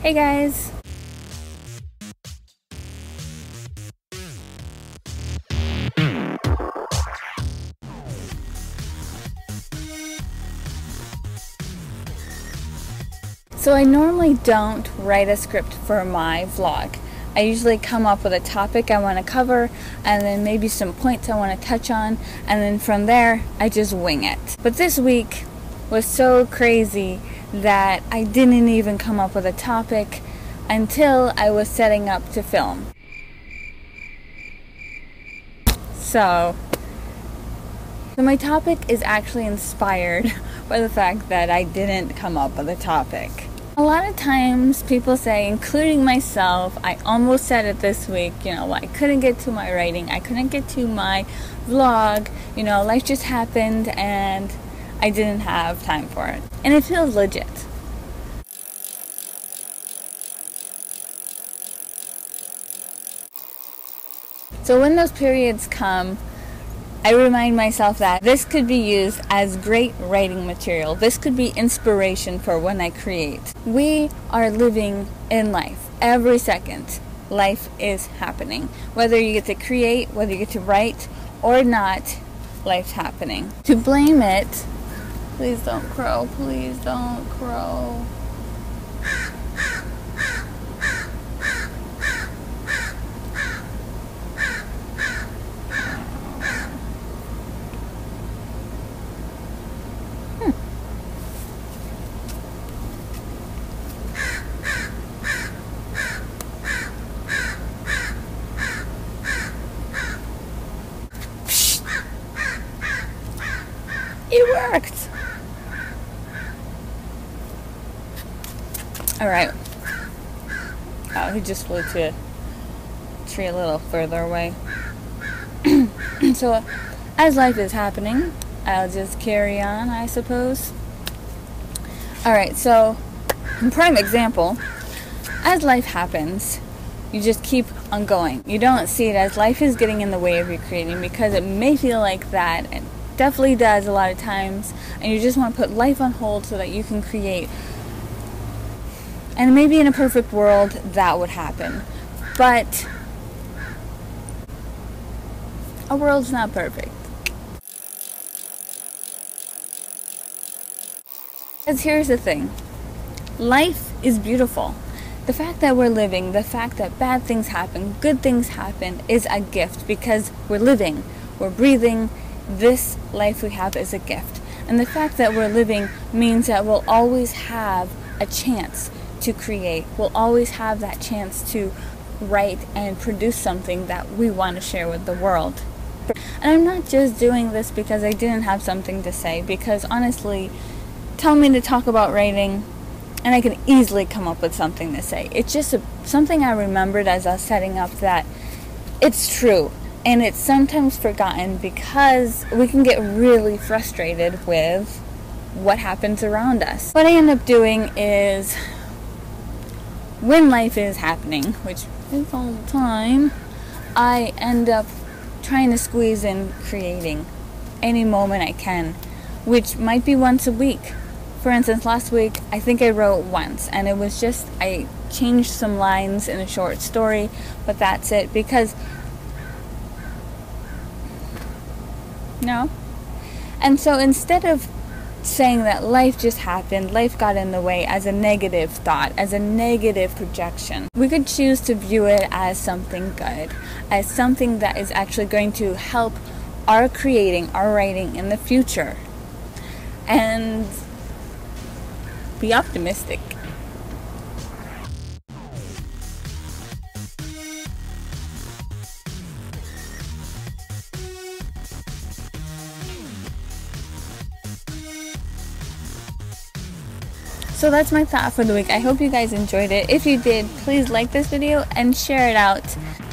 Hey guys! So I normally don't write a script for my vlog. I usually come up with a topic I want to cover and then maybe some points I want to touch on, and then from there I just wing it. But this week was so crazy that I didn't even come up with a topic until I was setting up to film. So my topic is actually inspired by the fact that I didn't come up with a topic. A lot of times people say, including myself, I almost said it this week, you know, I couldn't get to my writing, I couldn't get to my vlog, you know, life just happened and I didn't have time for it. And it feels legit. So when those periods come, I remind myself that this could be used as great writing material. This could be inspiration for when I create. We are living in life every second. Life is happening. Whether you get to create, whether you get to write or not, life's happening. To blame it, please don't crow, please don't crow. It worked! Alright. Oh, he just flew to a tree a little further away. So, as life is happening, I'll just carry on, I suppose. Alright, so, prime example, as life happens, you just keep on going. You don't see it as life is getting in the way of you creating, because it may feel like that, and definitely does a lot of times, and you just want to put life on hold so that you can create. And maybe in a perfect world that would happen, but a world's not perfect. Because here's the thing, life is beautiful. The fact that we're living, the fact that bad things happen, good things happen, is a gift, because we're living, we're breathing. This life we have is a gift, and the fact that we're living means that we'll always have a chance to create. We'll always have that chance to write and produce something that we want to share with the world. And I'm not just doing this because I didn't have something to say, because honestly, tell me to talk about writing and I can easily come up with something to say. It's just something I remembered as I was setting up, that it's true. And it's sometimes forgotten because we can get really frustrated with what happens around us. What I end up doing is, when life is happening, which is all the time, I end up trying to squeeze in creating any moment I can, which might be once a week. For instance, last week I think I wrote once, and it was just, I changed some lines in a short story, but that's it, because no. And so instead of saying that life just happened, life got in the way as a negative thought, as a negative projection, we could choose to view it as something good, as something that is actually going to help our creating, our writing in the future, and be optimistic. So that's my thought for the week. I hope you guys enjoyed it. If you did, please like this video and share it out.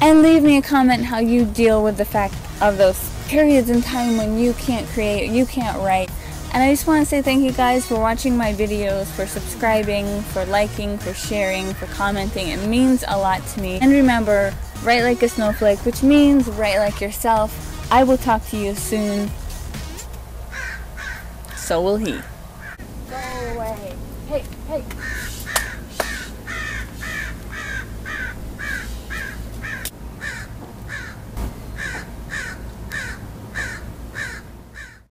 And leave me a comment how you deal with the fact of those periods in time when you can't create, you can't write. And I just want to say thank you guys for watching my videos, for subscribing, for liking, for sharing, for commenting. It means a lot to me. And remember, write like a snowflake, which means write like yourself. I will talk to you soon. So will he. Go away. Hey, hey.